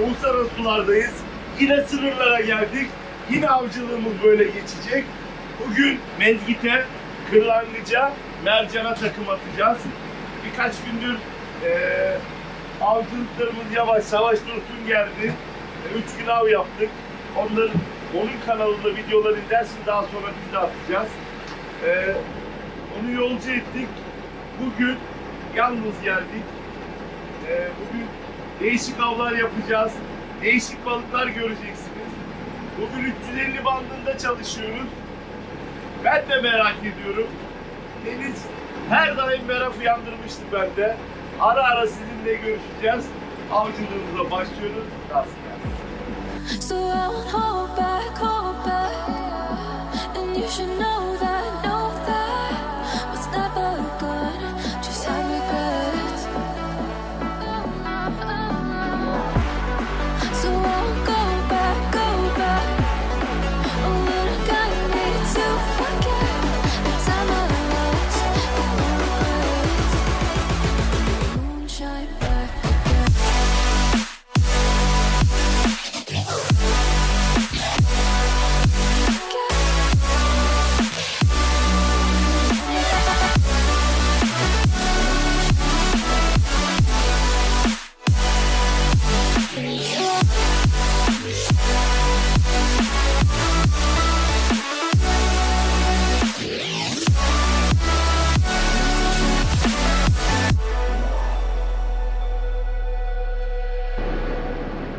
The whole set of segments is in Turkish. uluslararası sulardayız. Yine sınırlara geldik. Yine avcılığımız böyle geçecek. Bugün Mezgit'e, kırlangıca, mercana takım atacağız. Birkaç gündür avcılıklarımız yavaş yavaş dursun geldi. 3 gün av yaptık. Onun kanalında videoları izlersiniz, daha sonra biz de atacağız. Onu yolcu ettik. Bugün yalnız geldik. Bugün değişik avlar yapacağız. Değişik balıklar göreceksiniz. Bugün 350 bandında çalışıyoruz. Ben de merak ediyorum. Deniz her daim merak uyandırmıştı bende. Ara ara sizinle görüşeceğiz. Avcılığımıza başlıyoruz. Nasıl gelsin?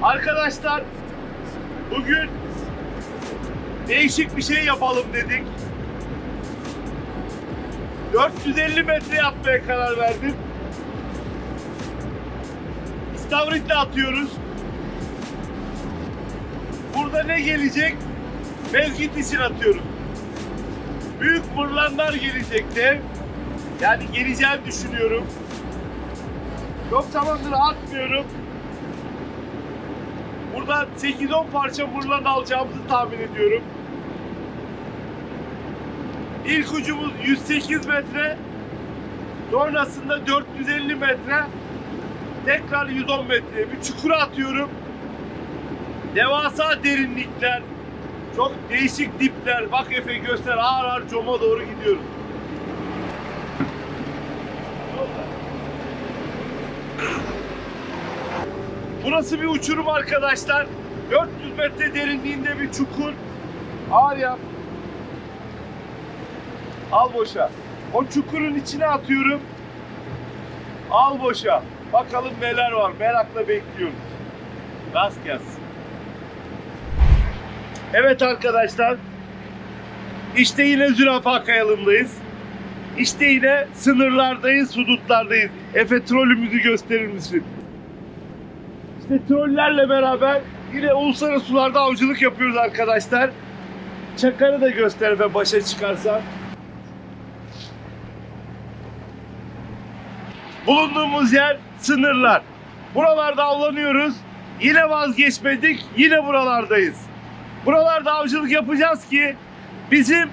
Arkadaşlar, bugün değişik bir şey yapalım dedik. 450 metre atmaya karar verdim. İstavritle atıyoruz. Burada ne gelecek? Mezgit için atıyorum. Büyük mırlanlar gelecek de. Yani geleceğini düşünüyorum. Çok zamandır atmıyorum. Buradan 8-10 parça mırlan alacağımızı tahmin ediyorum. İlk ucumuz 108 metre. Sonrasında 450 metre. Tekrar 110 metre. Bir çukura atıyorum. Devasa derinlikler. Çok değişik dipler. Bak Efe göster. Ağır ağır coma doğru gidiyoruz. Burası bir uçurum arkadaşlar. 400 metre derinliğinde bir çukur. Ağır yap. Al boşa. O çukurun içine atıyorum. Al boşa. Bakalım neler var. Merakla bekliyoruz. Rast gelsin. Evet arkadaşlar. İşte yine Zürafa Kayalıkları'ndayız. İşte yine sınırlardayız, hudutlardayız. Efe, trolümüzü gösterir misin? İşte trollerle beraber yine uluslararası sularda avcılık yapıyoruz arkadaşlar. Çakarı da göster ve başa çıkarsan. Bulunduğumuz yer sınırlar. Buralarda avlanıyoruz. Yine vazgeçmedik. Yine buralardayız. Buralarda avcılık yapacağız ki bizim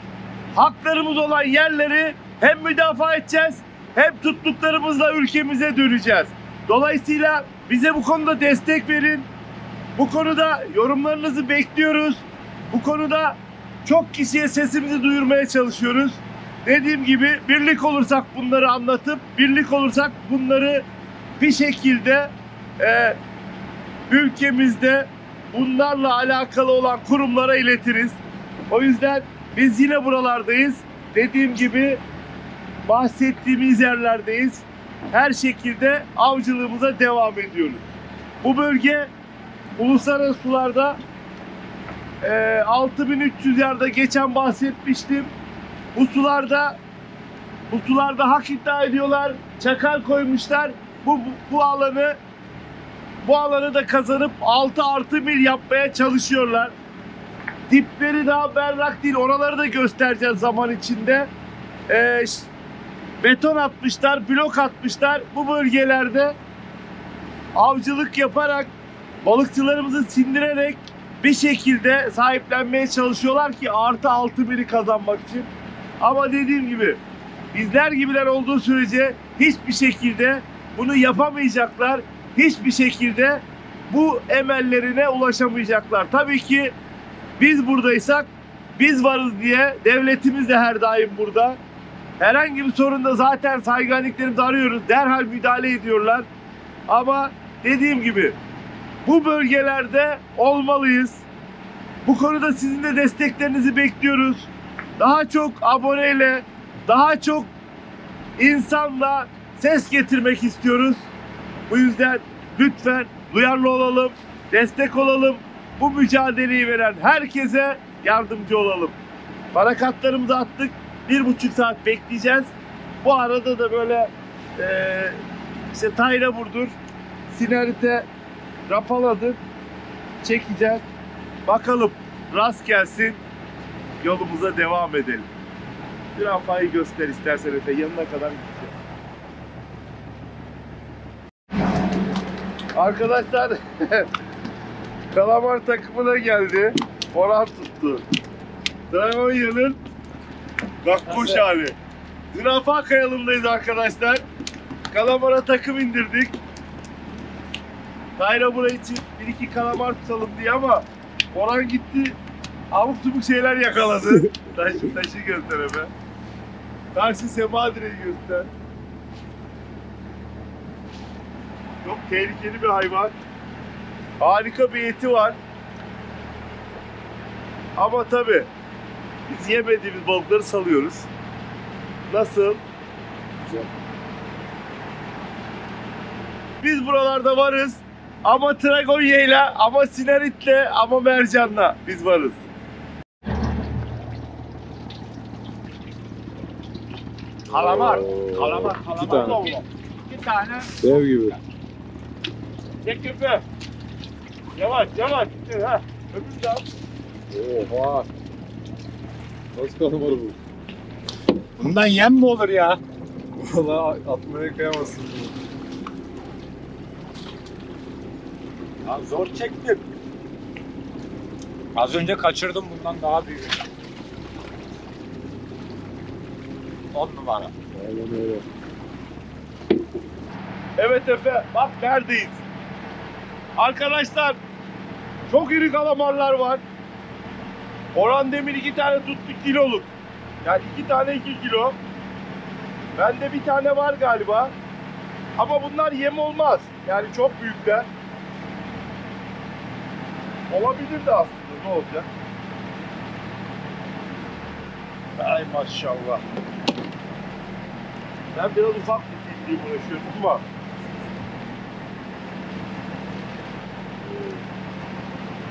haklarımız olan yerleri hem müdafaa edeceğiz hem tuttuklarımızla ülkemize döneceğiz. Dolayısıyla bize bu konuda destek verin. Bu konuda yorumlarınızı bekliyoruz. Bu konuda çok kişiye sesimizi duyurmaya çalışıyoruz. Dediğim gibi birlik olursak bunları anlatıp, birlik olursak bunları bir şekilde ülkemizde bunlarla alakalı olan kurumlara iletiriz. O yüzden biz yine buralardayız. Dediğim gibi bahsettiğimiz yerlerdeyiz. Her şekilde avcılığımıza devam ediyoruz. Bu bölge uluslararası sularda 6300 yarda geçen bahsetmiştim. Bu sularda hak iddia ediyorlar. Çakal koymuşlar. Bu alanı da kazanıp 6+1 yapmaya çalışıyorlar. Dipleri daha berrak değil. Oraları da göstereceğiz zaman içinde. Beton atmışlar, blok atmışlar. Bu bölgelerde avcılık yaparak, balıkçılarımızı sindirerek bir şekilde sahiplenmeye çalışıyorlar ki +6+1'i kazanmak için. Ama dediğim gibi bizler gibiler olduğu sürece hiçbir şekilde bunu yapamayacaklar. Hiçbir şekilde bu emellerine ulaşamayacaklar. Tabii ki biz buradaysak, biz varız diye devletimiz de her daim burada. Herhangi bir sorunda zaten sayganliklerimizi arıyoruz. Derhal müdahale ediyorlar. Ama dediğim gibi bu bölgelerde olmalıyız. Bu konuda sizin de desteklerinizi bekliyoruz. Daha çok aboneyle, daha çok insanla ses getirmek istiyoruz. Bu yüzden lütfen duyarlı olalım, destek olalım. Bu mücadeleyi veren herkese yardımcı olalım. Parakatlarımızı attık. 1,5 saat bekleyeceğiz. Bu arada da böyle işte tayla vurdur, Sinarit'e rapaladır, çekeceğiz. Bakalım, rast gelsin. Yolumuza devam edelim. Zürafayı göster istersen Efe, yanına kadar gideceğiz. Arkadaşlar kalamar takımına geldi. Orhan tuttu. Drago'nun gakkoş hali. Zürafa Kayalıkları'ndayız arkadaşlar. Kalamara takım indirdik. Tayra burayı için 1-2 kalamar tutalım diye ama Orhan gitti, abuk subuk şeyler yakaladı. Taşı göster hemen. Karşı Semadire'yi göster. Çok tehlikeli bir hayvan. Harika bir eti var. Ama tabii biz yemediğimiz balıkları salıyoruz. Nasıl? Güzel. Biz buralarda varız. Ama Tragonya'yla, ama Sinarit'le, ama Mercan'la biz varız. Kalamar. Kalamar. Kalamar. İki tane. Dev gibi. Çek köpü. Yavaş yavaş. Öpüm de al. Oha. Nasıl kalamar bu? Bundan yem mi olur ya? Valla atmaya kıyamazsın. Ya zor çektim. Az önce kaçırdım, bundan daha büyük. 10 numara. Aynen öyle. Evet Efe, bak neredeyiz. Arkadaşlar çok iri kalamarlar var. Orhan Demir 2 tane tuttu, kiloluk. Yani 2 tane 2 kilo. Bende 1 tane var galiba. Ama bunlar yem olmaz. Yani çok büyükler. Olabilir de aslında, ne olacak? Ay maşallah. Ben biraz ufak bir tekniği uğraşıyorum ama.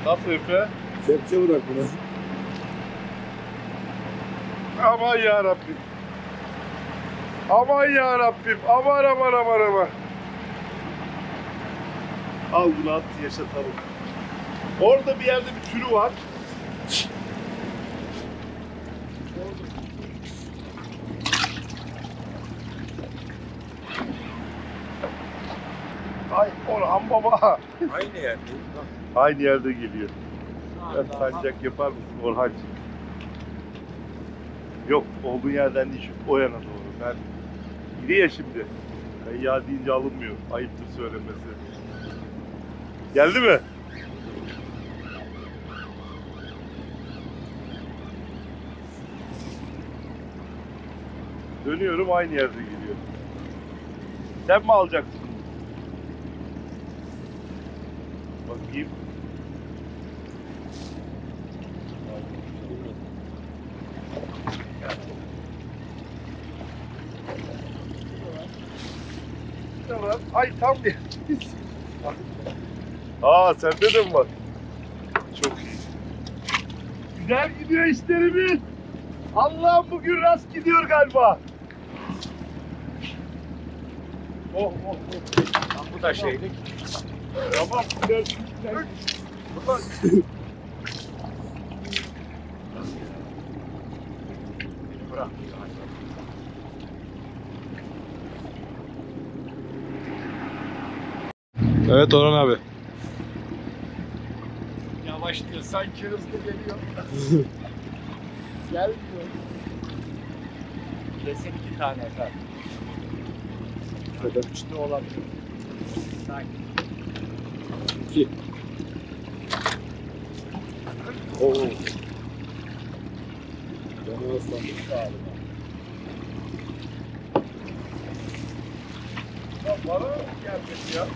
Nasıl Efe? Kepçe bırak bunu. Aman ya Rabbim. Aman ya Rabbim. Aman aman aman aman. Al bunu at, yaşatalım. Orada bir yerde bir türü var. Ay Orhan baba. Aynı yerde. Aynı yerde geliyor. Ben sancak yapar mısın Orhancığım? Yok, olduğun yerden değil, şu o yana doğru. Ben gideyim şimdi. Kayya deyince alınmıyor. Ayıptır söylemesi. Geldi mi? Dönüyorum, aynı yerde geliyor. Sen mi alacaksın? Bakayım. Tamam. Ay tam bir. Aa sende de mi var? Çok iyi. Güzel gidiyor işlerimiz. Allah'ım bugün rast gidiyor galiba. Oh oh oh. Bu da şeylik. Tamam. Bırak. Evet Orhan abi. Yavaş diyor. Sanki hızlı geliyor. Gelmiyor. Kesin 2 tane efendim. Kadar 3'te olabilir. Sanki. 2. Oo. Canı aslanmış galiba. Ya bana gelmesi ya.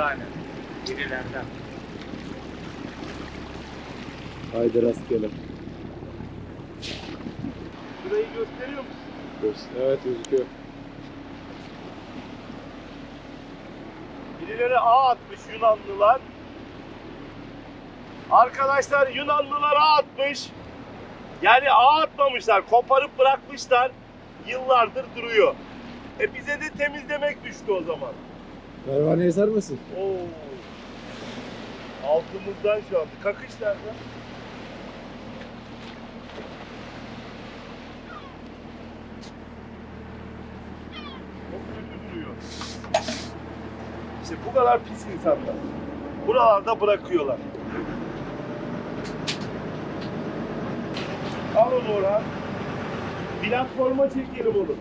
Aynen, birilerden. Haydi rastgele. Burayı gösteriyor musun? Evet, gözüküyor. Birileri ağ atmış Yunanlılar. Arkadaşlar Yunanlılar ağ atmış. Yani ağ atmamışlar, koparıp bırakmışlar. Yıllardır duruyor. Bize de temizlemek düştü o zaman. Pervaneye sarmasın. Altımızdan şu anda. Kakış nerede? Çok kötü duruyor. İşte bu kadar pis insanlar. Buralarda bırakıyorlar. Al onu Orhan. Platforma çekelim onu.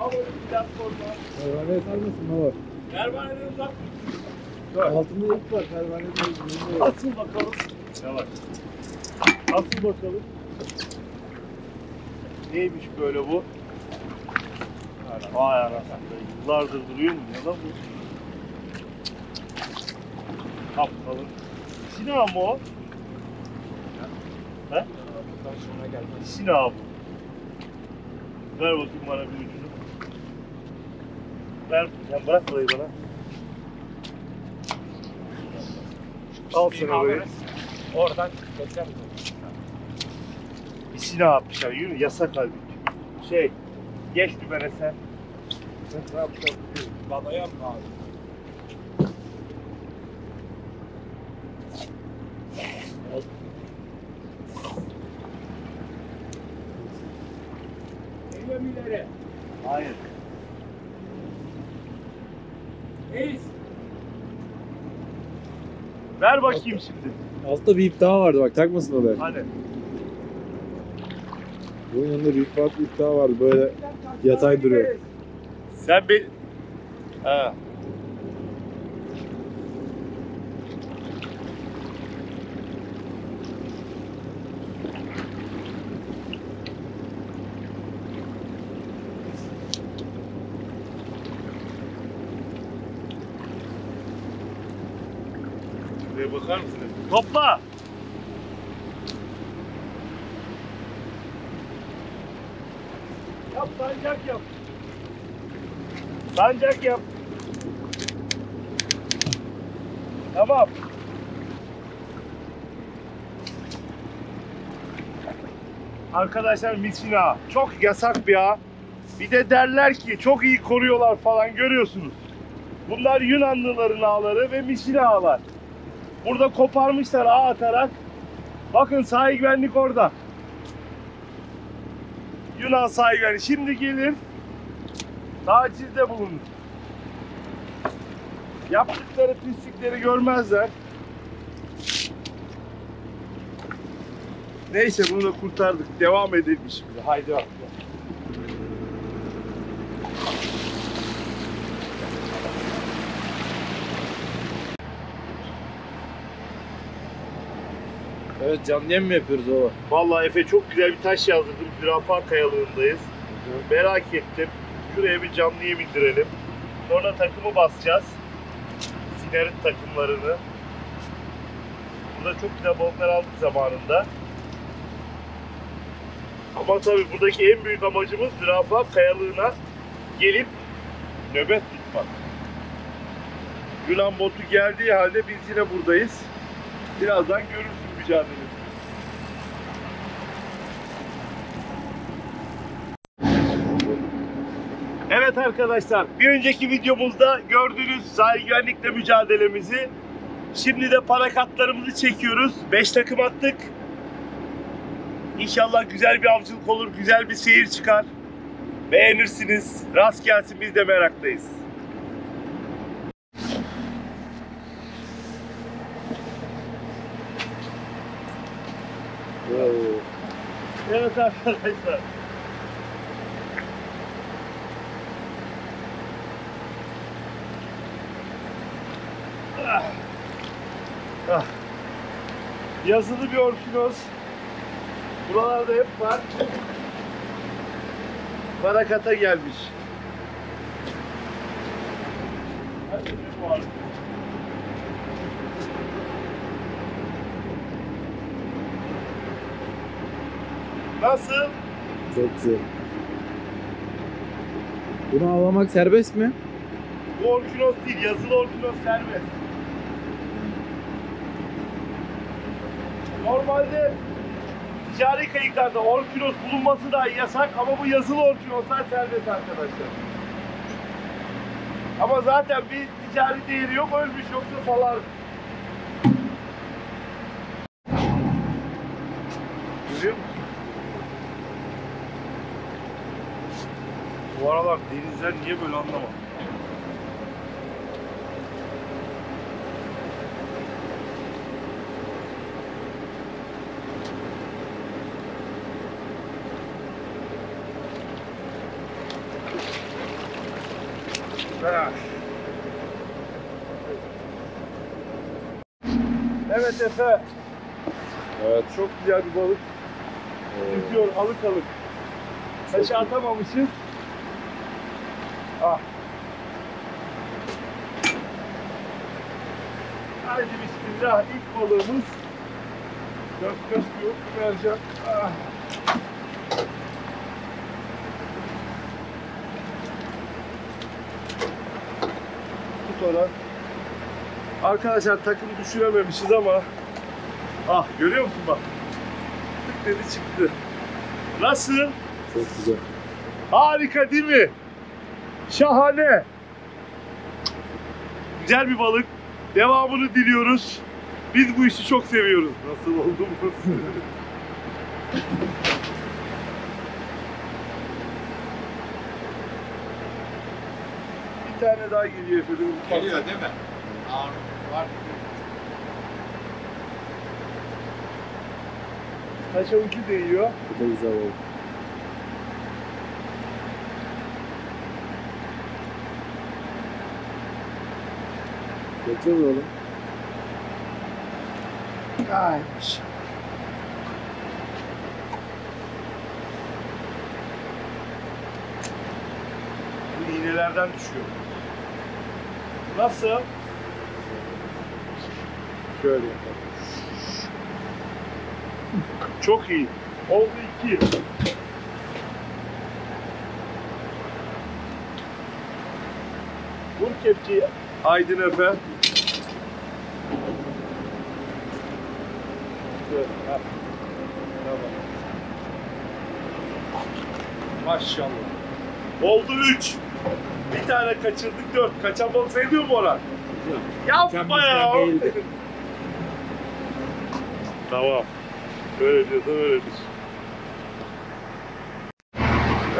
Al onu platforma. Pervaneye sarmasın ne var? Pervaneye uzak. Altında yük var, pervanede. Asıl bakalım. Yavaş. Asıl bakalım. Neymiş böyle bu? Vay anasını. Yıllardır duruyor mu? Ya da bu? Kapkalın. Sina mı o? He? Sina bu. Ver bakayım bana bir ucunu. Ver, yani bırak burayı bana. Al sana böyle. Oradan geçer mi? Bir silah atmışlar, yürü yasak halbuki. Şey, geç dübene sen. Ne yapacağım? Badaya mı abi? Al. Eylem ileri. Hayır. Reis. Ver bakayım altta, şimdi. Altta bir ip daha vardı bak takmasın oraya. Hadi. Bunun yanında bir farklı ip daha vardı böyle yatay duruyor. Sen bir... Ha. Bakar mısınız? Topla! Yap, sancak yap. Sancak yap. Tamam. Arkadaşlar misina. Çok yasak bir ağ. Bir de derler ki çok iyi koruyorlar falan görüyorsunuz. Bunlar Yunanlıların ağları ve misina ağlar. Burada koparmışlar ağ atarak. Bakın sahil güvenlik orada. Yunan sahil güvenlik. Şimdi gelir. Tacizde bulunur. Yaptıkları pislikleri görmezler. Neyse bunu da kurtardık. Devam edelim şimdi. Haydi bak. Evet, canlı yayın mı yapıyoruz baba? Vallahi Efe çok güzel bir taş yazdırdım. Zürafa Kayalıklarındayız. Hı. Merak ettim. Şuraya bir canlı yayın indirelim. Sonra takımı basacağız. Sinarit takımlarını. Burada çok güzel balıklar aldık zamanında. Ama tabii buradaki en büyük amacımız Zürafa Kayalığına gelip nöbet tutmak. Yunan botu geldiği halde biz yine buradayız. Birazdan görürsünüz. Evet arkadaşlar, bir önceki videomuzda gördüğünüz sahil güvenlikle mücadelemizi, şimdi de parakatlarımızı çekiyoruz. 5 takım attık. İnşallah güzel bir avcılık olur, güzel bir seyir çıkar. Beğenirsiniz. Rast gelsin, biz de meraktayız. Evet arkadaşlar. Yazılı bir orkinos. Buralarda hep var. Paragat'a gelmiş. Nasıl? Çok güzel. Bunu avlamak serbest mi? Bu orkinos değil, yazılı orkinos serbest. Normalde ticari kayıklarda orkinos bulunması dahi yasak ama bu yazılı orkinoslar serbest arkadaşlar. Ama zaten bir ticari değeri yok, ölmüş yoksa falan. Görüyor musun? Bu aralar denizler niye böyle anlamadım. Evet Efe. Evet. Çok güzel bir balık. Çıkıyor alık alık. Taşı atamamışız. Ah. Haydi bismillah, ilk balığımız. Göz yok, Mercan. Ah. Tut. Arkadaşlar takımı düşürememişiz ama ah, görüyor musun bak, tık dedi çıktı. Nasıl? Çok güzel. Harika değil mi? Şahane. Güzel bir balık. Devamını diliyoruz. Biz bu işi çok seviyoruz. Nasıl oldu burası? Bir tane daha geliyor efendim. Geliyor değil mi? Var. Taşa ucu değiyor. Bu da güzel oldu. Geçiyor mu oğlum? Gaymış. Bu iğnelerden düşüyor. Nasıl? Şöyle yapalım. Çok iyi. Oldu 2. Vur kepçeyi Aydın Efendi. Şöyle. Tamam. Maşallah. Oldu 3. Bir tane kaçırdık 4. Kaçan balık sayılıyor mu Orhan? Yapma ya. Tamam. Böyle diyorsan öyledir.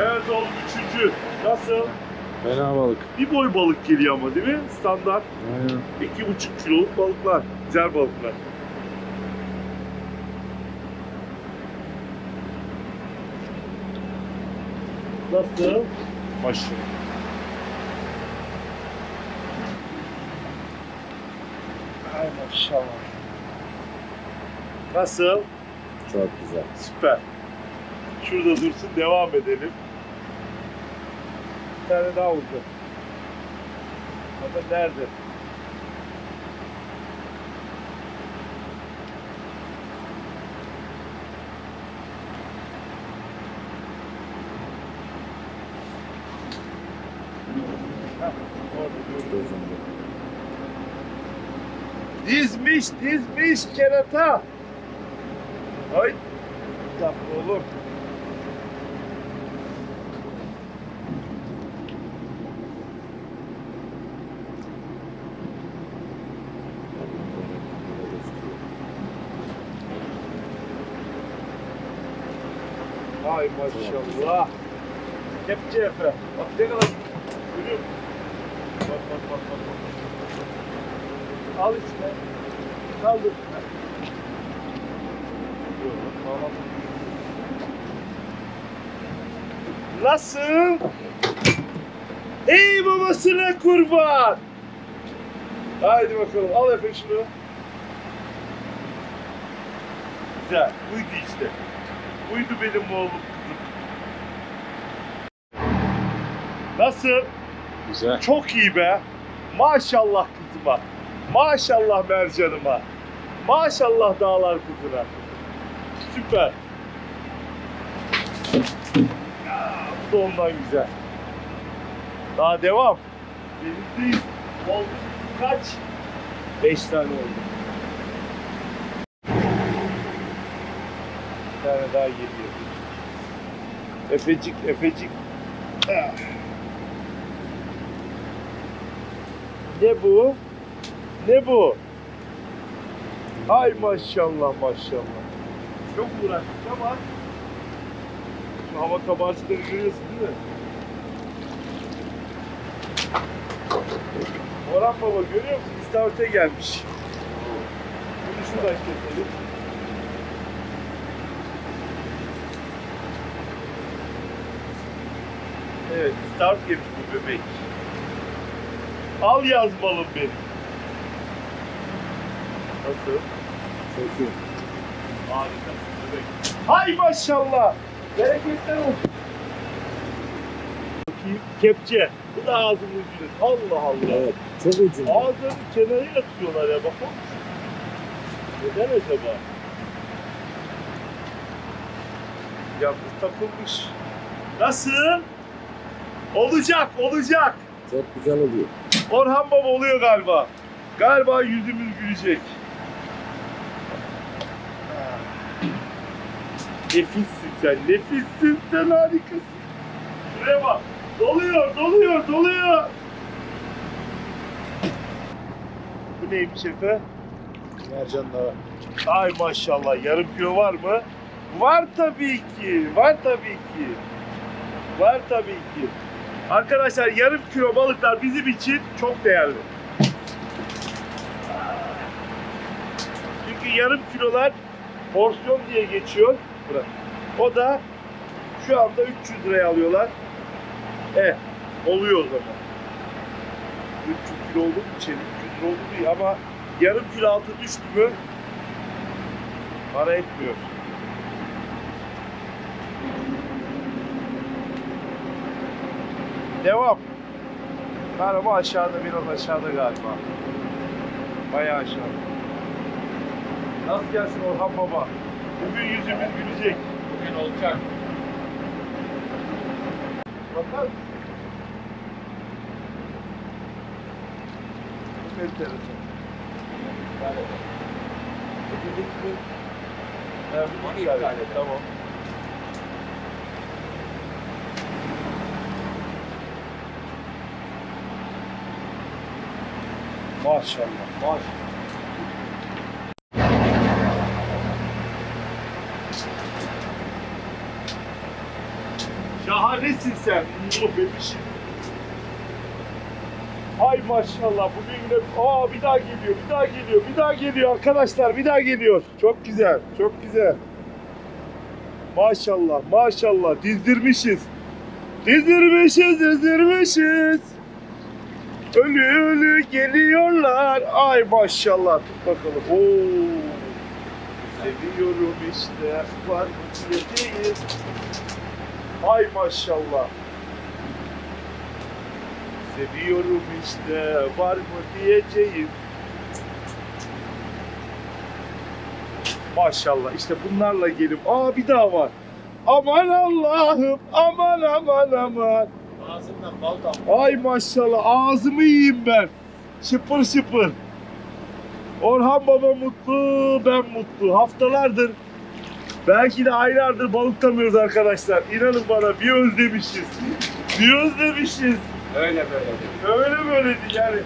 Evet oğlum, 3. Nasıl? Fena balık. Bir boy balık geliyor ama değil mi? Standart. Aynen. 2,5 kiloluk balıklar. Güzel balıklar. Nasıl? Maşallah. Ay maşallah. Nasıl? Çok güzel. Süper. Şurada dursun, devam edelim. Bir tane daha vurdu. Ama nerede? Dizmiş kerata. Ay, yap oğlum. Ay maşallah. Kepçe Efe. Bak ne kadar görüyor musun? Bak. Al işte. Kaldır. Tamam. Nasıl? Ey babasına kurban! Haydi bakalım, al efendim şunu. Güzel, buydu işte. Buydu benim oğlum kızım. Nasıl? Güzel. Çok iyi be. Maşallah kızıma. Maşallah Mercan'ıma. Maşallah dağlar kızına. Süper. Ya, bu da ondan güzel. Daha devam. Denizdeyiz. Oldu. Kaç? 5 tane oldu. Bir tane daha geliyor. Efecik, efecik. Ne bu? Ne bu? Ay maşallah maşallah. Çok uğraştık ama şu hava kabarcıkları görüyorsun değil mi? Orhan baba görüyor musun? İstavret'e gelmiş. Bunu şuradan keselim. Evet, İstavret gelmiş bu bebek. Al yazmalım benim. Nasıl? Çok iyi. Harika bebek. Hay maşallah! Bereketler olsun. Bakayım, kepçe. Bu da ağzının ucuyla. Allah Allah. Evet, çok ucuyla. Ağzının kenarıyla tutuyorlar ya, bakar mısın? Neden acaba? Ya bu takılmış. Nasıl? Olacak, olacak. Çok güzel oluyor. Orhan baba oluyor galiba. Galiba yüzümüz gülecek. Nefissin sen, nefissin sen, harikasın. Şuraya bak. Doluyor, doluyor, doluyor. Bu neymiş Efe? Mercan dağı. Ay maşallah, yarım kilo var mı? Var tabii ki, var tabii ki. Var tabii ki. Arkadaşlar yarım kilo balıklar bizim için çok değerli. Çünkü yarım kilolar porsiyon diye geçiyor. Bırak. O da şu anda 300 liraya alıyorlar. Oluyor o zaman. 300 kilo oldu mu içeri? 300 lira oldu mu? Ama yarım kilo altı düştü mü para etmiyor. Devam. Merhaba, aşağıda, biraz aşağıda galiba. Bayağı aşağıda. Nasıl gelsin Orhan baba? Bugün yüzümüz gülecek. Bugün olacak. Bakar mısın? Çok enteresan. Bir tane. Tamam. Maşallah, maşallah. Şahanesin sen, bebişim. Ay maşallah, bugün de... Aa, bir daha geliyor, bir daha geliyor, bir daha geliyor arkadaşlar, bir daha geliyor. Çok güzel, çok güzel. Maşallah, maşallah, dizdirmişiz. Dizdirmişiz, dizdirmişiz. Ölü ölü geliyorlar. Ay maşallah. Tut bakalım. Oo. Seviyorum işte. Var değil. Ay maşallah. Seviyorum işte. Var mı diyeceğim. Maşallah. İşte bunlarla gelip. Aa, bir daha var. Aman Allah'ım. Aman aman aman. Ağzımdan bal damlıyor. Ay maşallah, ağzımı yiyeyim ben. Şıpır şıpır. Orhan baba mutlu, ben mutlu. Haftalardır, belki de aylardır balık tutamıyoruz arkadaşlar. İnanın bana, bir özlemişiz. Bir özlemişiz. Öyle böyle. Öyle böyle yani.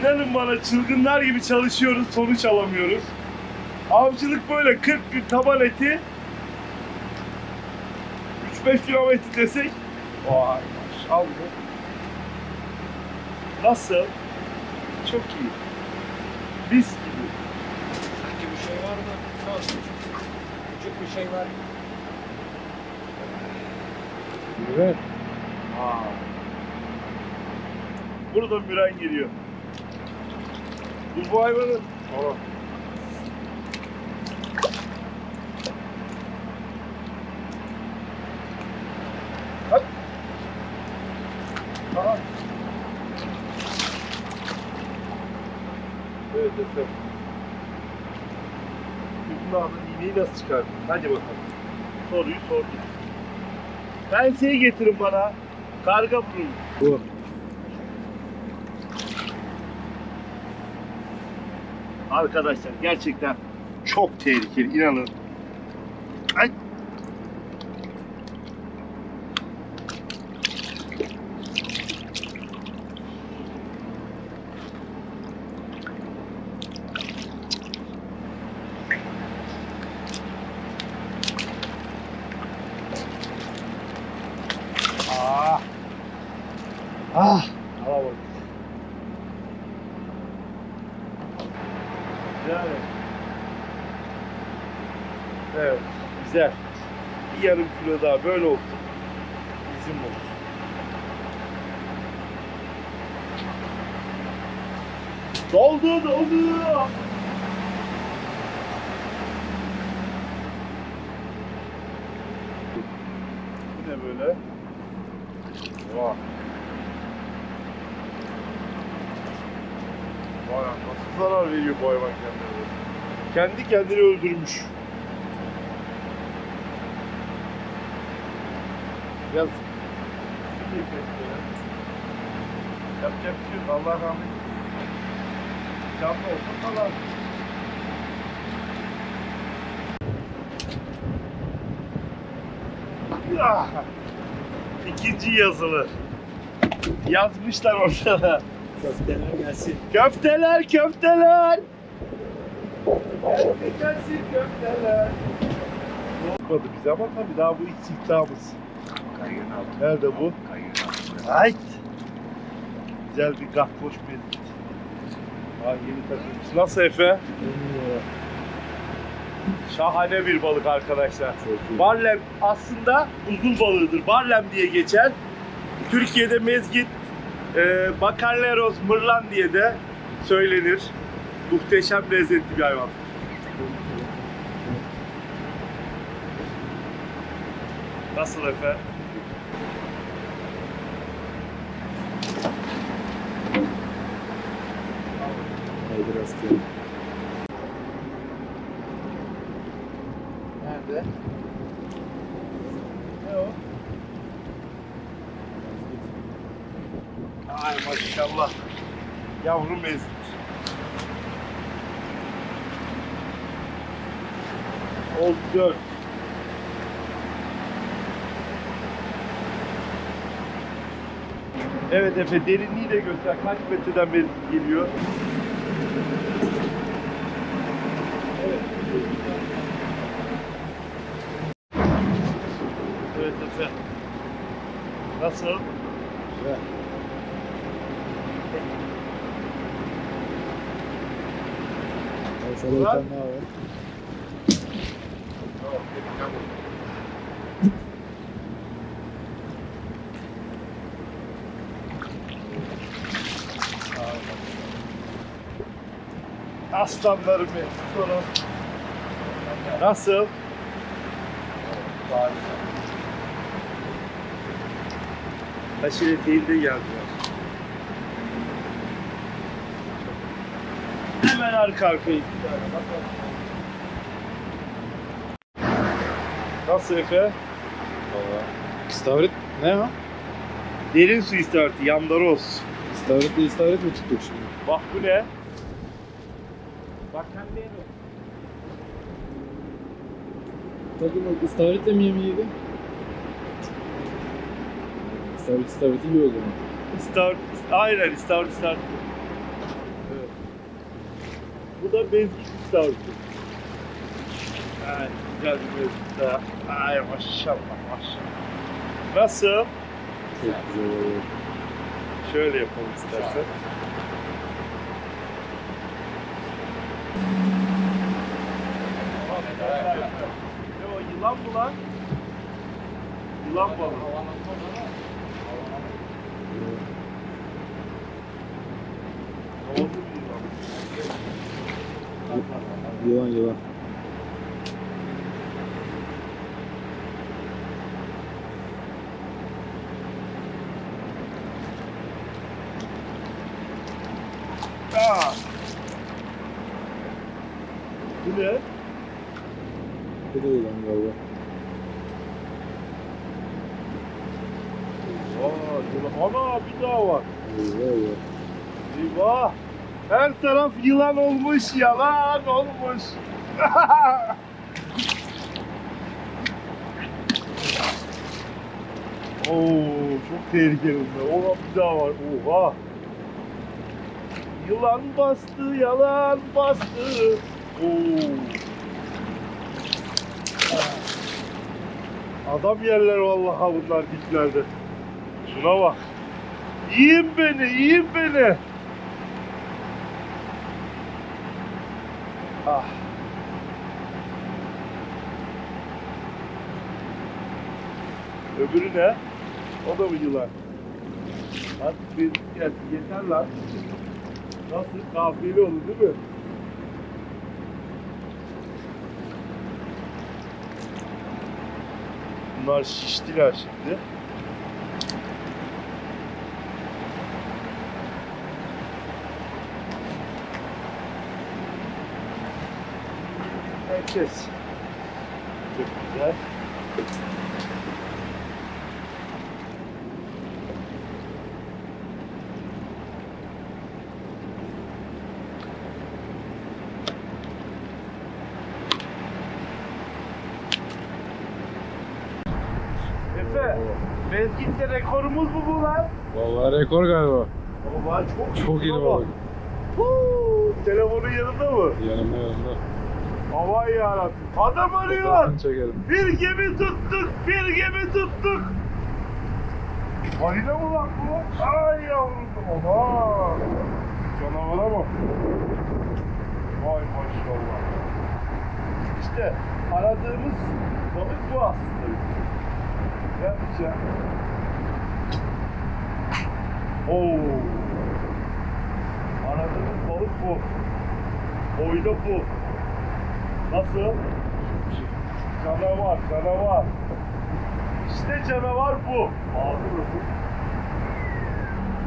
İnanın bana, çılgınlar gibi çalışıyoruz, sonuç alamıyoruz. Avcılık böyle, 40 gün taban eti. 3-5 kilometre desek. Vay maşallah. Nasıl? Çok iyi. Biz gibi. Sanki bir şey var mı? Küçük bir şey var mı? Güzel. Aa. Burada Mırlan geliyor. Bu hayvanın. Tamam. Aha. Evet efendim. Yutun ağzının iğneyi nasıl çıkardın? Hadi bakalım. Soruyu sordum. Ben şeyi getirin bana. Karga burnu. Bu. Arkadaşlar gerçekten çok tehlikeli. İnanın. Ay. Ah, alamadım. Güzel. Evet, güzel. Bir yarım kilo daha böyle olsun. Bizim olsun. Doldu. Bu ne böyle? Vah. Vay, nasıl zarar veriyor bu hayvan kendine? Kendi kendini öldürmüş. Yazık. Yapacak bir şey yok. Allah rahmet eylesin. Canlı olsun falan. Ah! İkinci yazılı. Yazmışlar ortada. Köfteler gelsin. Köfteler! Gelsin köfteler. Olmadı bize ama tabii daha bu ilk siftahımız. Nerede bu? Hayt! Güzel bir kahkoş Mezgit. Ay yeni takılmış. Nasıl Efe? Şahane bir balık arkadaşlar. Barlam aslında uzun balığıdır. Barlam diye geçer. Türkiye'de Mezgit, Bakaliaros, Mırlan diye de söylenir. Muhteşem lezzetli bir hayvan. Nasıl Efe? Haydi rastlayalım. Nerede? Ne o? Ay maşallah. Yavru Mezgit. Oldu 4. Evet Efe, derinliği de göster. Kaç metreden Mezgit geliyor? Evet. Evet Efe. Nasıl? Güzel. Salutan ne var? Aslanlarım benim. Nasıl? Aşiret değil de geldiler. Hemen arka arkayı. Nasıl Efe? İstavret ne o? Derin su istavreti, yandaros. İstavretle istavret mi çıkıyor şimdi? Bak bu ne? Bak hem de yedi. Bakın bak, istavretle mi yemeği yedi? İstavreti yiyor o zaman. Aynen istavret. Bu da Mezgit istavret. Ay güzel bir Mezgit daha. Ay maşallah. Nasıl? Çok güzel oldu. Şöyle yapalım istersen. Ne o, yılan mı lan? Yılan balığı. Yılan yılan. Aa! Bu ne? Bu da yılan galiba. Ana bir daha var. Eyvah eyvah. Eyvah. Her taraf yılan olmuş, yalan olmuş. Oo, çok tehlikeli. Oha bir daha var. Oha. Yılan bastı, yalan bastı. Oo. Adam yerler vallahi bunlar diklerde. Şuna bak. Yiyin beni, yiyin beni. Ah. Öbürü ne? O da mı yılan? Artık bir yeter lan. Nasıl kafiyeli oldu değil mi? Bunlar şiştiler şimdi. Herkes. Çok güzel. Efe, Mezgit'te rekorumuz bu lan. Vallahi rekor galiba. Vallahi çok iyi balık. Telefonun yanında mı? Yanımda. Aman yarabbim, adam arıyor. Bir gemi tuttuk, Marina mı lan bu? Ay yavrum, aman. Canavara bak. Vay maşallah. İşte aradığımız balık bu aslında. Yapacağım. Oo. Aradığımız balık bu. Oyda bu. Nasıl? Canavar. İşte canavar bu. Ağzı mısın?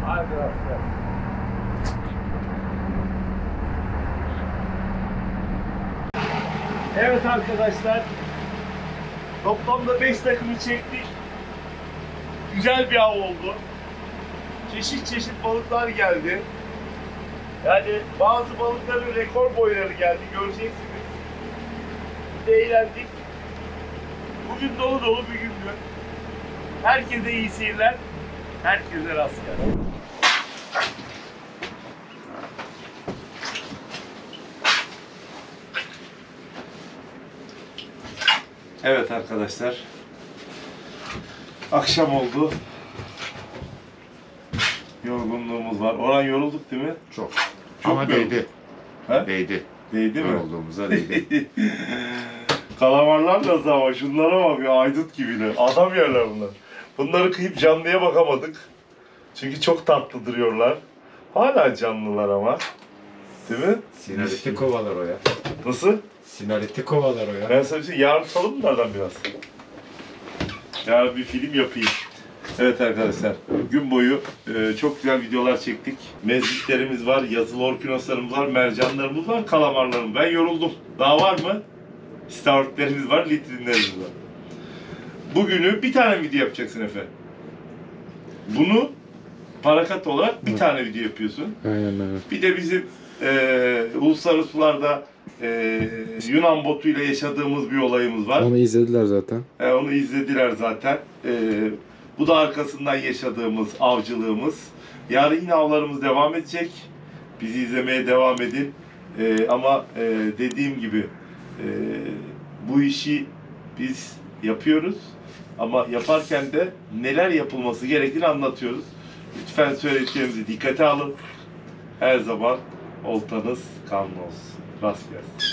Hadi rastlar. Evet arkadaşlar. Toplamda 5 takımı çektik. Güzel bir av oldu. Çeşit balıklar geldi. Yani bazı balıkların rekor boyları geldi. Göreceksiniz. Eğlendik. Bugün dolu bir gündü. Herkese iyi seyirler. Herkese rast gelsin. Evet arkadaşlar. Akşam oldu. Yorgunluğumuz var. Orhan yorulduk değil mi? Çok ama değdi. He? Değdi mi? Olduğumuza değdi. Kalamarlar da zaman, şunlara bak ya, aydut gibiler. Adam yerler bunlar. Bunları kıyıp canlıya bakamadık. Çünkü çok tatlı duruyorlar. Hala canlılar ama. Değil mi? Sinarit'i kovalar o ya. Nasıl? Sinarit'i kovalar o ya. Ben sana bir şey, yarın soralım bunlardan biraz. Yarın bir film yapayım. Evet arkadaşlar, gün boyu çok güzel videolar çektik. Mezgitlerimiz var, yazılı orkinoslarımız var, mercanlarımız var, kalamarlarımız. Ben yoruldum. Daha var mı? İstavretlerimiz var, litrinlerimiz var. Bugünü bir tane video yapacaksın Efe. Bunu Paragat olarak bir tane video yapıyorsun. Aynen. Bir de bizim uluslararası sularda Yunan botuyla yaşadığımız bir olayımız var. Onu izlediler zaten. Bu da arkasından yaşadığımız avcılığımız. Yarın yine avlarımız devam edecek. Bizi izlemeye devam edin. Dediğim gibi bu işi biz yapıyoruz. Ama yaparken de neler yapılması gerektiğini anlatıyoruz. Lütfen söylediklerimizi dikkate alın. Her zaman oltanız kanlı olsun. Rast gelsin.